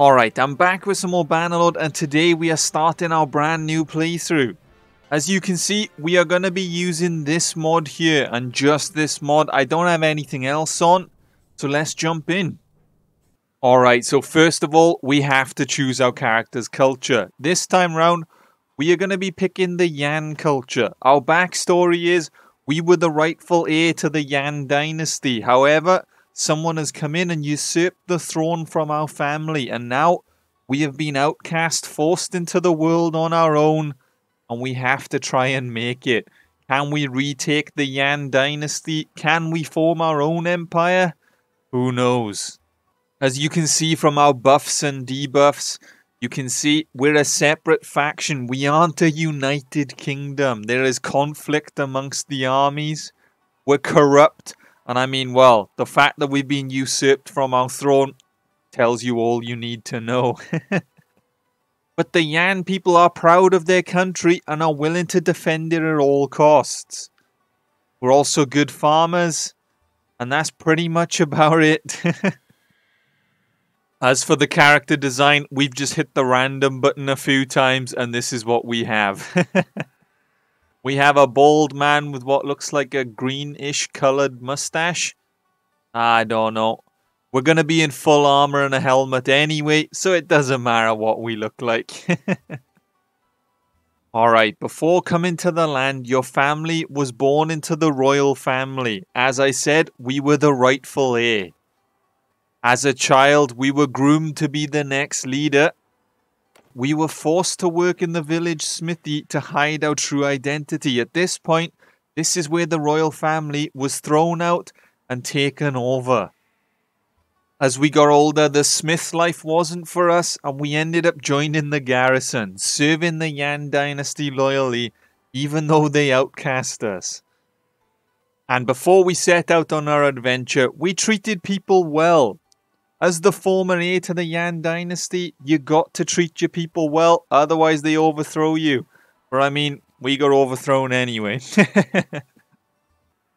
Alright, I'm back with some more Bannerlord, and today we are starting our brand new playthrough. As you can see, we are going to be using this mod here, and just this mod. I don't have anything else on, so let's jump in. Alright, so first of all, we have to choose our character's culture. This time round, we are going to be picking the Yan culture. Our backstory is, we were the rightful heir to the Yan Dynasty, however, someone has come in and usurped the throne from our family, and now we have been outcast, forced into the world on our own, and we have to try and make it. Can we retake the Yan Dynasty? Can we form our own empire? Who knows? As you can see from our buffs and debuffs, you can see we're a separate faction. We aren't a united kingdom. There is conflict amongst the armies. We're corrupt. And I mean, well, the fact that we've been usurped from our throne tells you all you need to know. But the Yan people are proud of their country and are willing to defend it at all costs. We're also good farmers, and that's pretty much about it. As for the character design, we've just hit the random button a few times, and this is what we have. We have a bald man with what looks like a greenish coloured moustache. I don't know. We're going to be in full armour and a helmet anyway, so it doesn't matter what we look like. Alright, before coming to the land, your family was born into the royal family. As I said, we were the rightful heir. As a child, we were groomed to be the next leader. We were forced to work in the village smithy to hide our true identity. At this point, this is where the royal family was thrown out and taken over. As we got older, the smith life wasn't for us, and we ended up joining the garrison, serving the Yan Dynasty loyally, even though they outcast us. And before we set out on our adventure, we treated people well. As the former heir to the Yan Dynasty, you got to treat your people well, otherwise they overthrow you. Or I mean, we got overthrown anyway.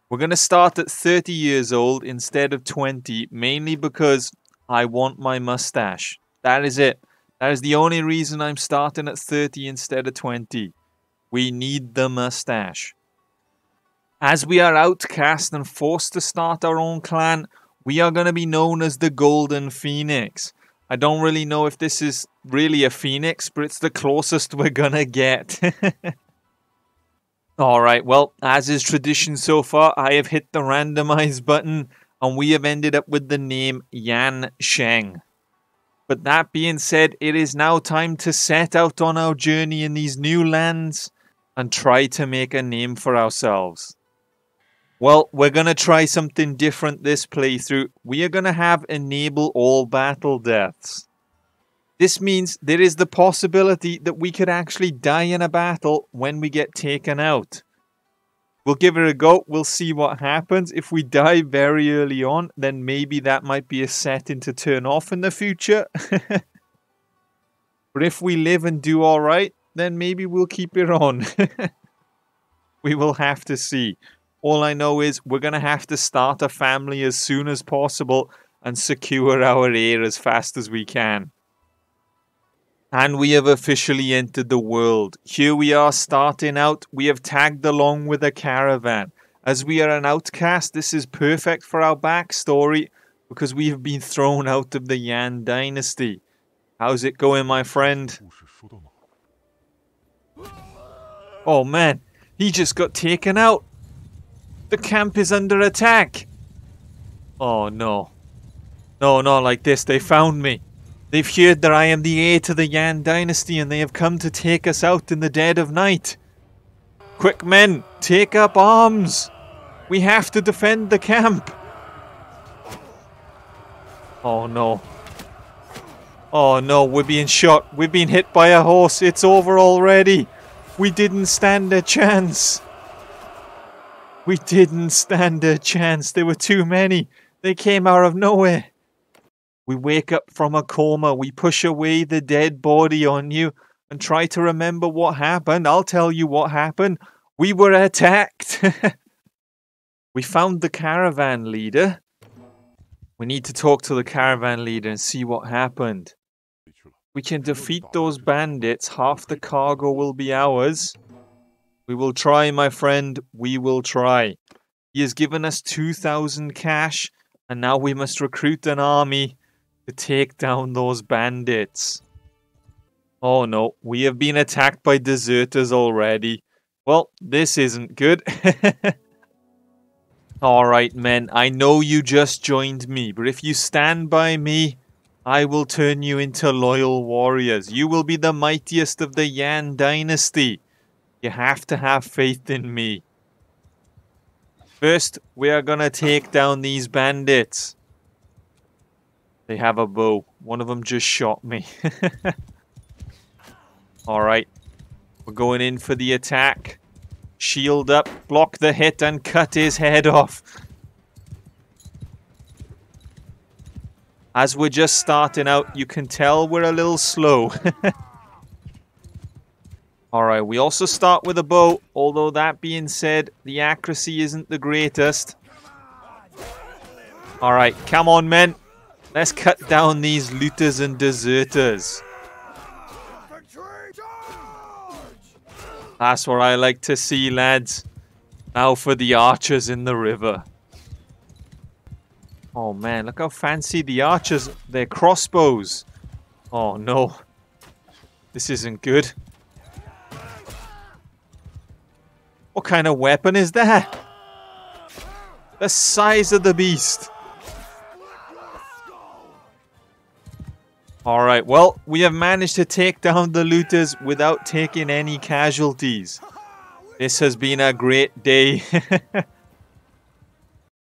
We're going to start at 30 years old instead of 20, mainly because I want my mustache. That is it. That is the only reason I'm starting at 30 instead of 20. We need the mustache. As we are outcast and forced to start our own clan, we are going to be known as the Golden Phoenix. I don't really know if this is really a phoenix, but it's the closest we're going to get. Alright, well, as is tradition so far, I have hit the randomize button, and we have ended up with the name Yan Sheng. But that being said, it is now time to set out on our journey in these new lands and try to make a name for ourselves. Well, we're going to try something different this playthrough. We are going to have enable all battle deaths. This means there is the possibility that we could actually die in a battle when we get taken out. We'll give it a go. We'll see what happens. If we die very early on, then maybe that might be a setting to turn off in the future. But if we live and do all right, then maybe we'll keep it on. We will have to see. All I know is we're going to have to start a family as soon as possible and secure our heir as fast as we can. And we have officially entered the world. Here we are starting out. We have tagged along with a caravan. As we are an outcast, this is perfect for our backstory because we have been thrown out of the Yan Dynasty. How's it going, my friend? Oh man, he just got taken out. The camp is under attack. Oh no. No, not like this. They found me. They've heard that I am the heir to the Yan Dynasty and they have come to take us out in the dead of night. Quick men, take up arms. We have to defend the camp. Oh no. Oh no, we're being shot. We've been hit by a horse. It's over already. We didn't stand a chance. We didn't stand a chance. There were too many. They came out of nowhere. We wake up from a coma. We push away the dead body on you and try to remember what happened. I'll tell you what happened. We were attacked. We found the caravan leader. We need to talk to the caravan leader and see what happened. We can defeat those bandits. Half the cargo will be ours. We will try, my friend. We will try. He has given us 2,000 cash, and now we must recruit an army to take down those bandits. Oh no, we have been attacked by deserters already. Well, this isn't good. Alright, men, I know you just joined me, but if you stand by me, I will turn you into loyal warriors. You will be the mightiest of the Yan Dynasty. You have to have faith in me. First, we are going to take down these bandits. They have a bow. One of them just shot me. Alright, we're going in for the attack. Shield up, block the hit, and cut his head off. As we're just starting out, you can tell we're a little slow. Alright, we also start with a bow, although that being said, the accuracy isn't the greatest. Alright, come on, men. Let's cut down these looters and deserters. That's what I like to see, lads. Now for the archers in the river. Oh man, look how fancy the archers. They're crossbows. Oh no. This isn't good. What kind of weapon is that? The size of the beast. Alright, well, we have managed to take down the looters without taking any casualties. This has been a great day.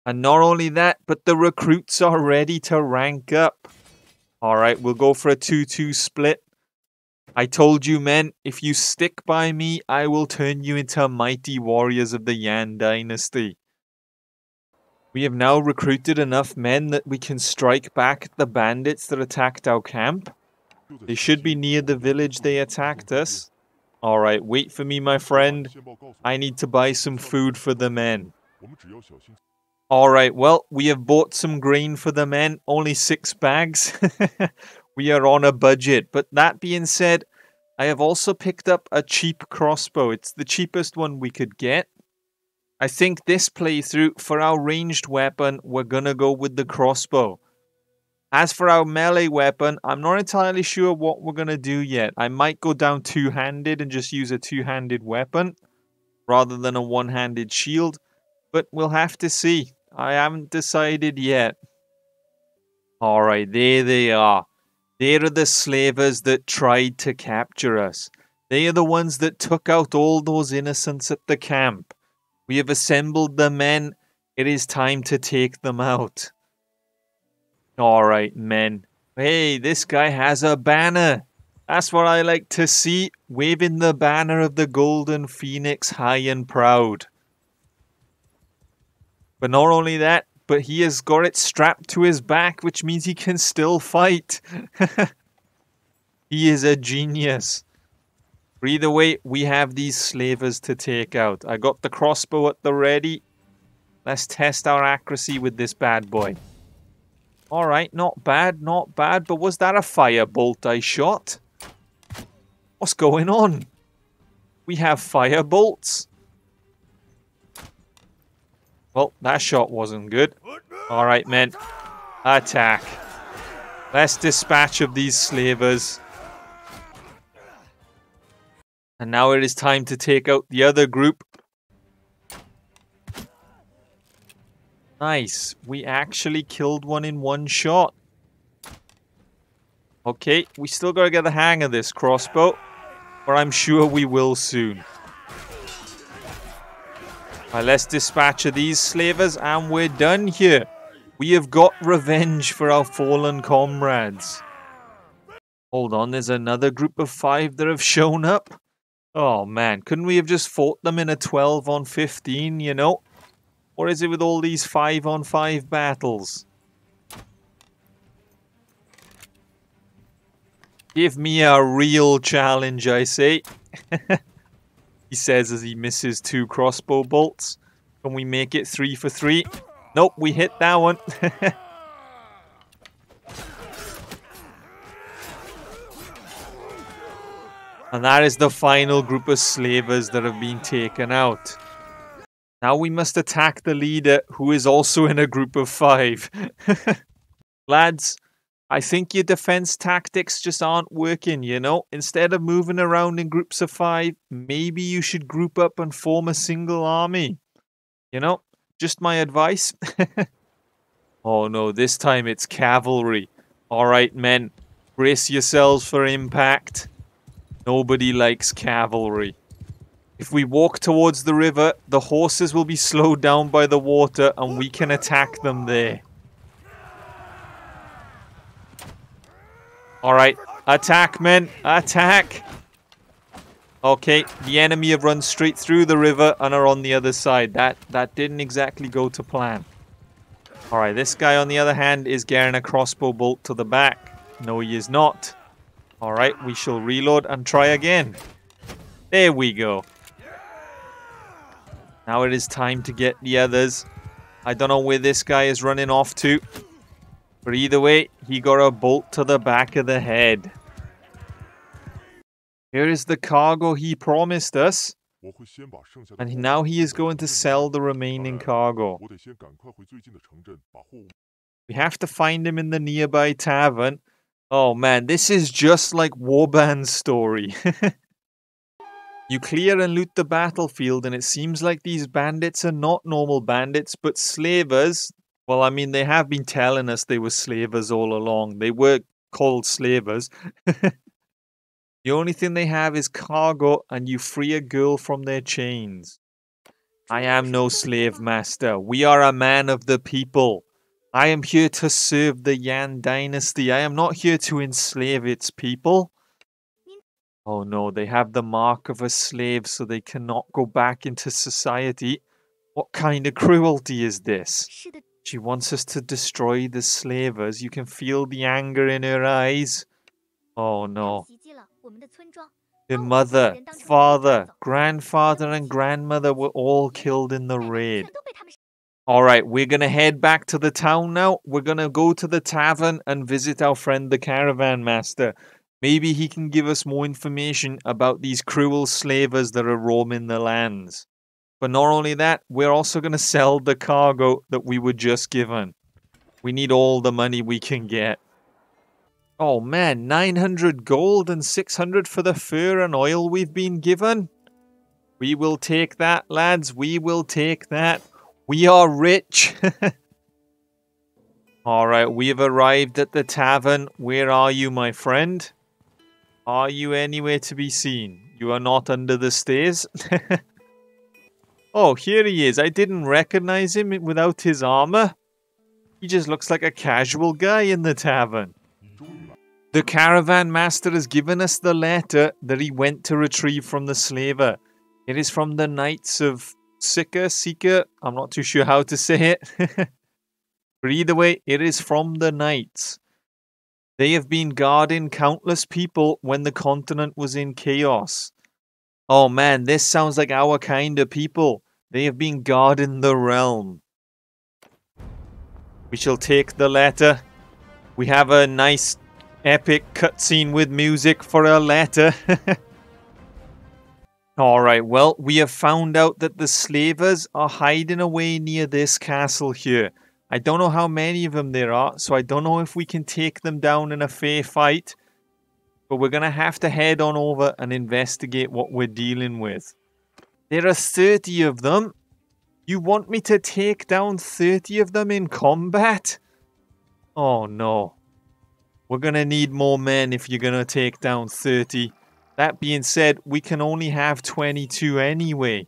And not only that, but the recruits are ready to rank up. Alright, we'll go for a 2-2 split. I told you, men, if you stick by me, I will turn you into mighty warriors of the Yan Dynasty. We have now recruited enough men that we can strike back at the bandits that attacked our camp. They should be near the village they attacked us. Alright, wait for me, my friend. I need to buy some food for the men. Alright, well, we have bought some grain for the men. Only 6 bags. We are on a budget, but that being said, I have also picked up a cheap crossbow. It's the cheapest one we could get. I think this playthrough, for our ranged weapon, we're gonna go with the crossbow. As for our melee weapon, I'm not entirely sure what we're gonna do yet. I might go down two-handed and just use a two-handed weapon, rather than a one-handed shield, but we'll have to see. I haven't decided yet. Alright, there they are. They are the slavers that tried to capture us. They are the ones that took out all those innocents at the camp. We have assembled the men. It is time to take them out. Alright, men. Hey, this guy has a banner. That's what I like to see. Waving the banner of the Golden Phoenix high and proud. But not only that, but he has got it strapped to his back, which means he can still fight. He is a genius. But either way, we have these slavers to take out. I got the crossbow at the ready. Let's test our accuracy with this bad boy. Alright, not bad, not bad. But was that a firebolt I shot? What's going on? We have firebolts. Well, that shot wasn't good. Alright, men. Attack. Let's dispatch of these slavers. And now it is time to take out the other group. Nice. We actually killed one in one shot. Okay, we still gotta get the hang of this crossbow. Or I'm sure we will soon. Let's dispatch of these slavers and we're done here. We have got revenge for our fallen comrades. Hold on, there's another group of 5 that have shown up. Oh man, couldn't we have just fought them in a 12 on 15, you know? Or is it with all these 5 on 5 battles? Give me a real challenge, I say. He says as he misses 2 crossbow bolts. Can we make it 3 for 3? Nope, we hit that one. And that is the final group of slavers that have been taken out. Now we must attack the leader, who is also in a group of 5. Lads, I think your defense tactics just aren't working, you know? Instead of moving around in groups of 5, maybe you should group up and form a single army. You know, just my advice. Oh no, this time it's cavalry. Alright men, brace yourselves for impact. Nobody likes cavalry. If we walk towards the river, the horses will be slowed down by the water and we can attack them there. Alright, attack men, attack! Okay, the enemy have run straight through the river and are on the other side. That didn't exactly go to plan. Alright, this guy on the other hand is getting a crossbow bolt to the back. No, he is not. Alright, we shall reload and try again. There we go. Now it is time to get the others. I don't know where this guy is running off to. But either way, he got a bolt to the back of the head. Here is the cargo he promised us. And now he is going to sell the remaining cargo. We have to find him in the nearby tavern. Oh man, this is just like Warband's story. You clear and loot the battlefield and it seems like these bandits are not normal bandits, but slavers. Well, I mean, they have been telling us they were slavers all along. They were called slavers. The only thing they have is cargo, and you free a girl from their chains. I am no slave master. We are a man of the people. I am here to serve the Yan Dynasty. I am not here to enslave its people. Oh no, they have the mark of a slave, so they cannot go back into society. What kind of cruelty is this? She wants us to destroy the slavers. You can feel the anger in her eyes. Oh no. Her mother, father, grandfather and grandmother were all killed in the raid. Alright, we're going to head back to the town now. We're going to go to the tavern and visit our friend the caravan master. Maybe he can give us more information about these cruel slavers that are roaming the lands. But not only that, we're also going to sell the cargo that we were just given. We need all the money we can get. Oh man, 900 gold and 600 for the fur and oil we've been given. We will take that, lads. We will take that. We are rich. Alright, we have arrived at the tavern. Where are you, my friend? Are you anywhere to be seen? You are not under the stairs. Oh, here he is. I didn't recognize him without his armor. He just looks like a casual guy in the tavern. The caravan master has given us the letter that he went to retrieve from the slaver. It is from the Knights of Sika. I'm not too sure how to say it. But either way, it is from the Knights. They have been guarding countless people when the continent was in chaos. Oh man, this sounds like our kind of people. They have been guarding the realm. We shall take the letter. We have a nice epic cutscene with music for our letter. Alright, well, we have found out that the slavers are hiding away near this castle here. I don't know how many of them there are, so I don't know if we can take them down in a fair fight. But we're going to have to head on over and investigate what we're dealing with. There are 30 of them. You want me to take down 30 of them in combat? Oh no. We're going to need more men if you're going to take down 30. That being said, we can only have 22 anyway.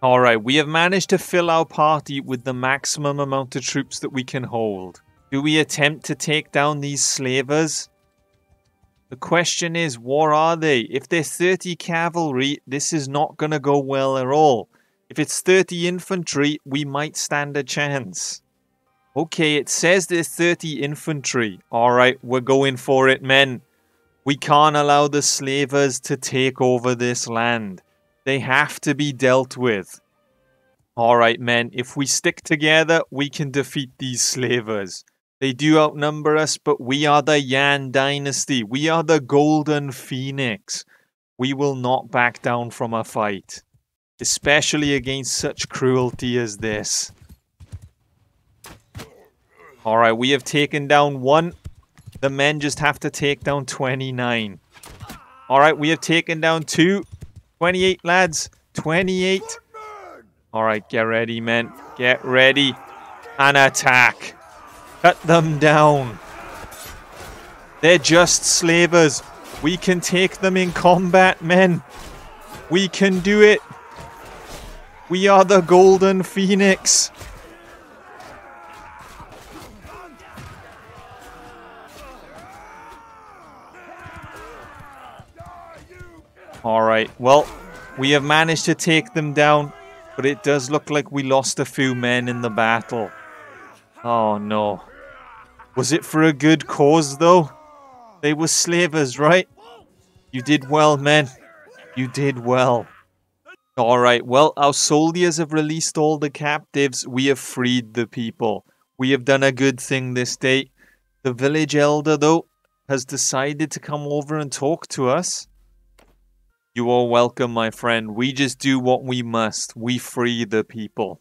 Alright, we have managed to fill our party with the maximum amount of troops that we can hold. Do we attempt to take down these slavers? The question is, what are they? If they're 30 cavalry, this is not going to go well at all. If it's 30 infantry, we might stand a chance. Okay, it says there's 30 infantry. Alright, we're going for it, men. We can't allow the slavers to take over this land. They have to be dealt with. Alright, men, if we stick together, we can defeat these slavers. They do outnumber us, but we are the Yan Dynasty. We are the Golden Phoenix. We will not back down from a fight, especially against such cruelty as this. All right, we have taken down one. The men just have to take down 29. All right, we have taken down two. 28, lads. 28. All right, get ready, men. Get ready and attack. Cut them down. They're just slavers. We can take them in combat, men. We can do it. We are the Golden Phoenix. All right, well, we have managed to take them down, but it does look like we lost a few men in the battle. Oh, no. Was it for a good cause, though? They were slavers, right? You did well, men. You did well. All right, well, our soldiers have released all the captives. We have freed the people. We have done a good thing this day. The village elder, though, has decided to come over and talk to us. You are welcome, my friend. We just do what we must. We free the people.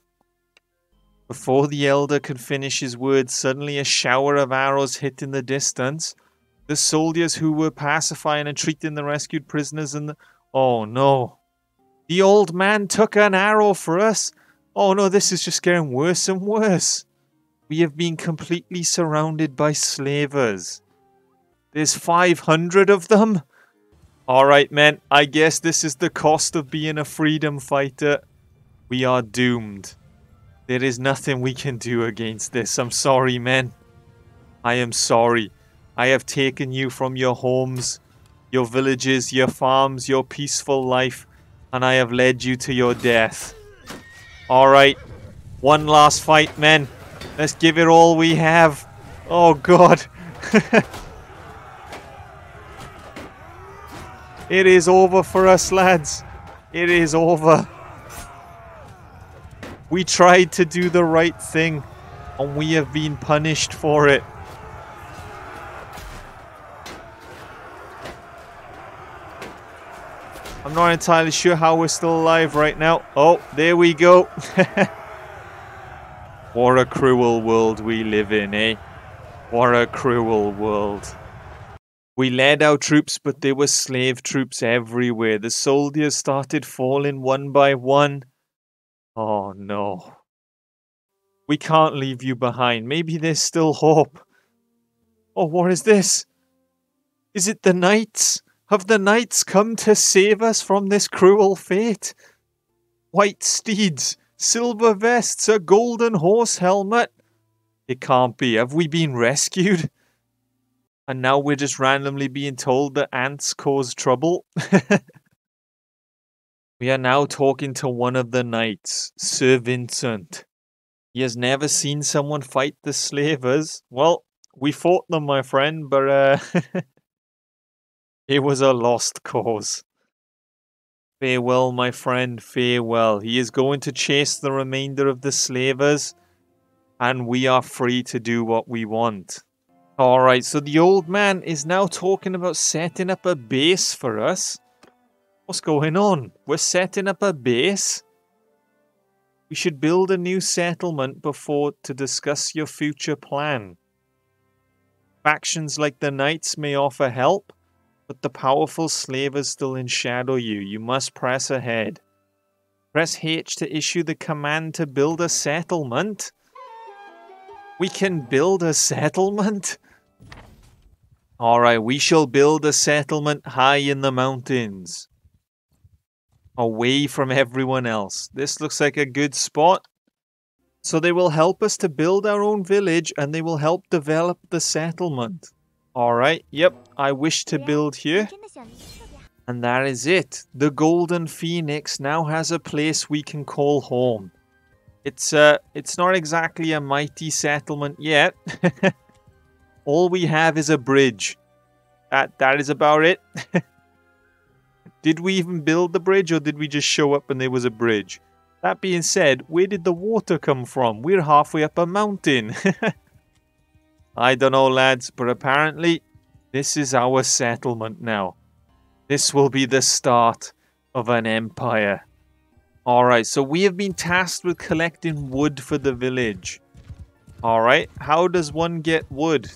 Before the elder could finish his words, suddenly a shower of arrows hit in the distance. The soldiers who were pacifying and treating the rescued prisoners and the... Oh, no. The old man took an arrow for us. Oh, no, this is just getting worse and worse. We have been completely surrounded by slavers. There's 500 of them. Alright, men, I guess this is the cost of being a freedom fighter. We are doomed. There is nothing we can do against this. I'm sorry, men. I am sorry. I have taken you from your homes, your villages, your farms, your peaceful life, and I have led you to your death. Alright, one last fight, men. Let's give it all we have. Oh, God. It is over for us, lads. It is over. We tried to do the right thing, and we have been punished for it. I'm not entirely sure how we're still alive right now. Oh, there we go. What a cruel world we live in, eh? What a cruel world. We led our troops, but there were slave troops everywhere. The soldiers started falling one by one. Oh, no. We can't leave you behind. Maybe there's still hope. Oh, what is this? Is it the knights? Have the knights come to save us from this cruel fate? White steeds, silver vests, a golden horse helmet. It can't be. Have we been rescued? And now we're just randomly being told that ants cause trouble. We are now talking to one of the knights, Sir Vincent. He has never seen someone fight the slavers. Well, we fought them, my friend, but it was a lost cause. Farewell, my friend, farewell. He is going to chase the remainder of the slavers, and we are free to do what we want. Alright, so the old man is now talking about setting up a base for us. What's going on? We're setting up a base? We should build a new settlement before to discuss your future plan. Factions like the knights may offer help, but the powerful slavers still enshadow you. You must press ahead. Press H to issue the command to build a settlement. We can build a settlement? Alright, we shall build a settlement high in the mountains. Away from everyone else. This looks like a good spot. So they will help us to build our own village, and they will help develop the settlement. Alright, yep, I wish to build here. And that is it. The Golden Phoenix now has a place we can call home. It's not exactly a mighty settlement yet. All we have is a bridge. That is about it. Did we even build the bridge, or did we just show up and there was a bridge? That being said, where did the water come from? We're halfway up a mountain. I don't know, lads, but apparently this is our settlement now. This will be the start of an empire. Alright, so we have been tasked with collecting wood for the village. Alright, how does one get wood?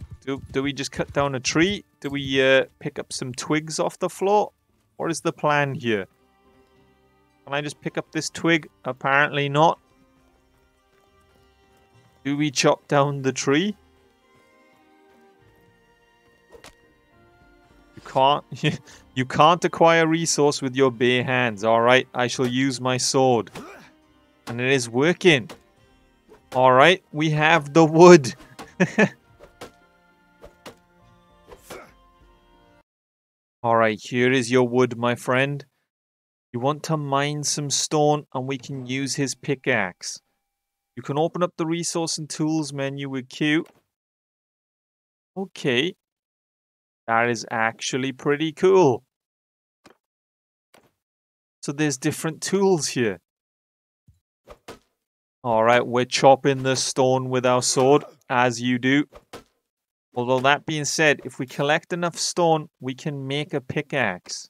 Do we just cut down a tree? Do we pick up some twigs off the floor? What is the plan here? Can I just pick up this twig? Apparently not. Do we chop down the tree? You can't acquire resource with your bare hands. Alright, I shall use my sword. And it is working. Alright, we have the wood. Alright, here is your wood, my friend. You want to mine some stone and we can use his pickaxe. You can open up the resource and tools menu with Q. Okay. That is actually pretty cool. So there's different tools here. Alright, we're chopping the stone with our sword, as you do. Although that being said, if we collect enough stone, we can make a pickaxe.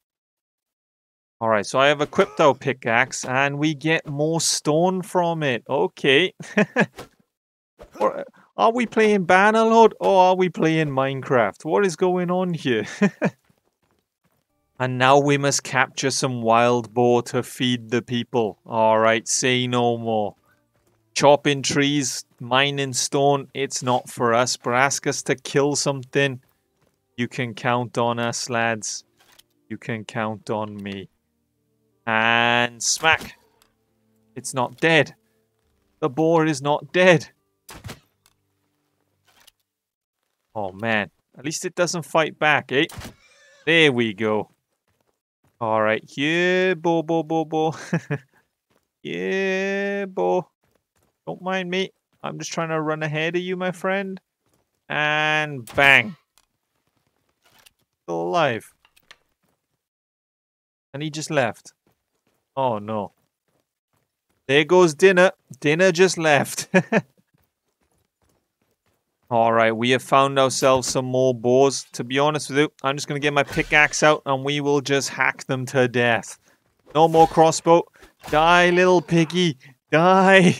Alright, so I have equipped our pickaxe, and we get more stone from it. Okay. Are we playing Bannerlord or are we playing Minecraft? What is going on here? And now we must capture some wild boar to feed the people. Alright, say no more. Chopping trees, mining stone, it's not for us. But ask us to kill something. You can count on us, lads. You can count on me. And smack. It's not dead. The boar is not dead. Oh, man. At least it doesn't fight back, eh? There we go. All right. Yeah, bo, bo, bo, bo. Yeah, bo. Don't mind me. I'm just trying to run ahead of you, my friend. And bang. Still alive. And he just left. Oh, no. There goes dinner. Dinner just left. Alright, we have found ourselves some more boars. To be honest with you, I'm just going to get my pickaxe out and we will just hack them to death. No more crossbow. Die, little piggy. Die.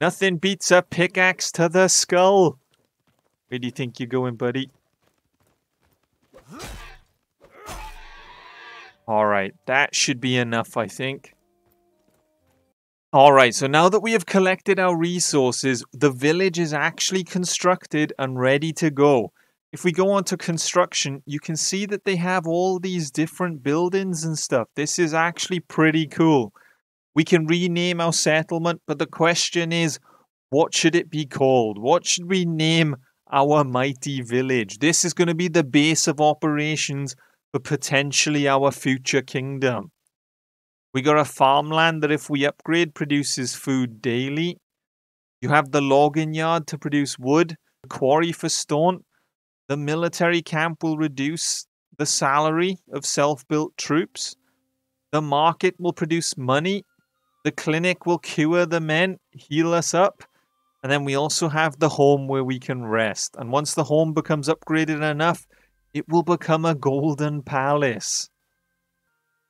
Nothing beats a pickaxe to the skull. Where do you think you're going, buddy? Alright, that should be enough, I think. Alright, so now that we have collected our resources, the village is actually constructed and ready to go. If we go on to construction, you can see that they have all these different buildings and stuff. This is actually pretty cool. We can rename our settlement, but the question is, what should it be called? What should we name our mighty village? This is going to be the base of operations for potentially our future kingdom. We got a farmland that if we upgrade produces food daily. You have the logging yard to produce wood, the quarry for stone. The military camp will reduce the salary of self-built troops. The market will produce money. The clinic will cure the men, heal us up. And then we also have the home where we can rest. And once the home becomes upgraded enough, it will become a golden palace.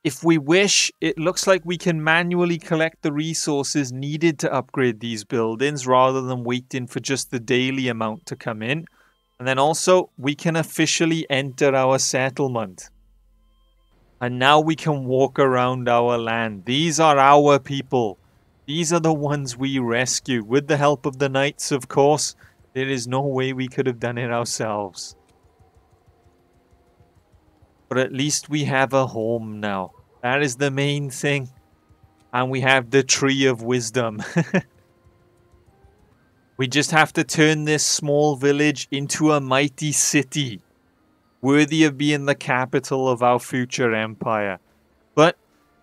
If we wish, it looks like we can manually collect the resources needed to upgrade these buildings rather than waiting for just the daily amount to come in. And then also, we can officially enter our settlement. And now we can walk around our land. These are our people. These are the ones we rescued. With the help of the knights, of course. There is no way we could have done it ourselves. But at least we have a home now. That is the main thing. And we have the Tree of Wisdom. We just have to turn this small village into a mighty city. Worthy of being the capital of our future empire. But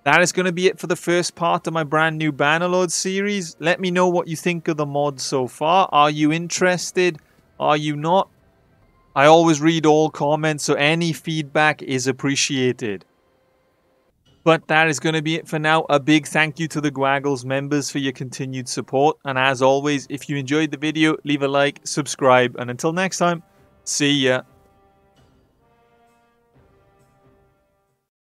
that is going to be it for the first part of my brand new Bannerlord series. Let me know what you think of the mod so far. Are you interested? Are you not? I always read all comments, so any feedback is appreciated. But that is going to be it for now. A big thank you to the Gwagles members for your continued support. And as always, if you enjoyed the video, leave a like, subscribe, and until next time, see ya.